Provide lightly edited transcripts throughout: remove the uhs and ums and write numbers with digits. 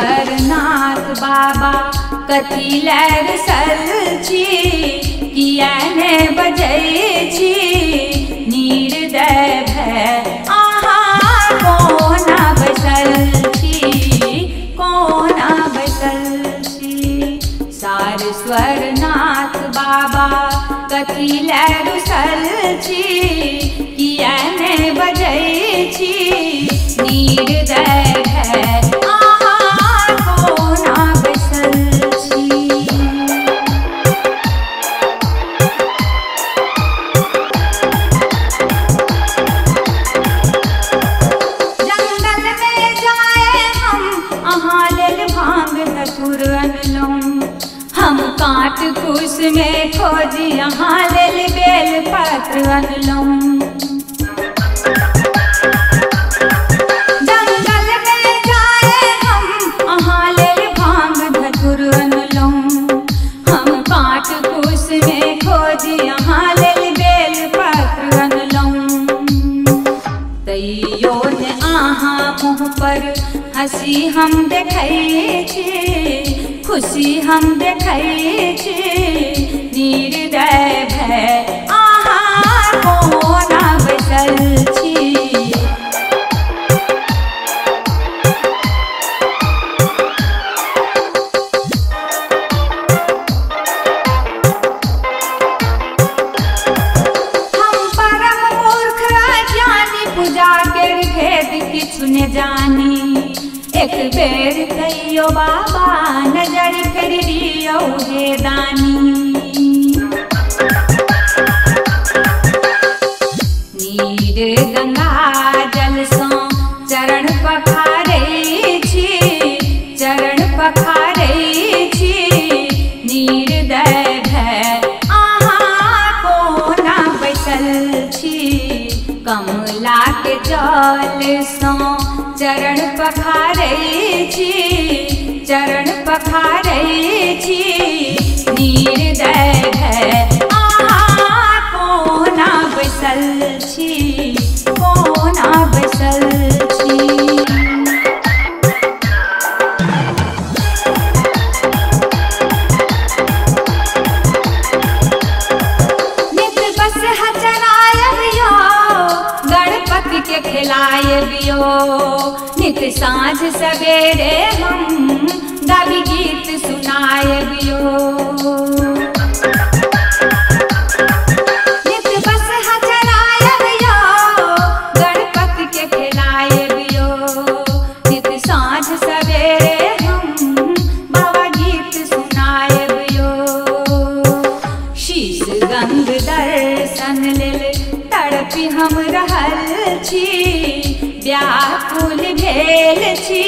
सरस्वर नाथ बाबा कथिला रुसल छी किया ने बजै छी निर्दय भय आहा कोना बसल छी कोना बसल छी। सारस्वर नाथ बाबा कथिला रुसल छी किया ने बजै छी निर्दय भय में खोज यहाँ लेल बेल पत्र अनलौं। जंगल में जाए हम यहाँ लेल भांग धतुर अनलौं। हम काट कुश में खोज यहाँ लेल बेल पत्र अनलौं। तैयो ने आहा मुँह पर हँसी हम देखै छी खुशी हम देखै छी निर्दय भय आहा कोना बसल छी। हम परम मूर्ख अज्ञानी पूजा के भेद किछु ने जानी एक बेर कहियो बाबा नजर कर दियो हे दानी नीर गंगा जल सो चरण पखारे छी चरण पखारे छी निर्दय भय आहा कोना बसल छी। कमला के जल सो चरण पखारे छी चरण पखारे छी निर्दय भय आहा कोना बसल छी कोना बसल छी। नित बस हचरायब यो गणपति के खिलायब यो नित सांझ सवेरे हम गावी गीत सुनायब यो। नित बस हचरायब यो गणपति के खिलायब यो नित सांझ सवेरे हम बाबा गीत सुनायब यो। शीश गंध दर्शन लेल तड़पी हम रहल छी व्याकुल भेल छी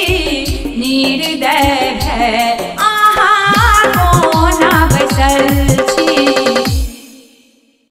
निर्दय भय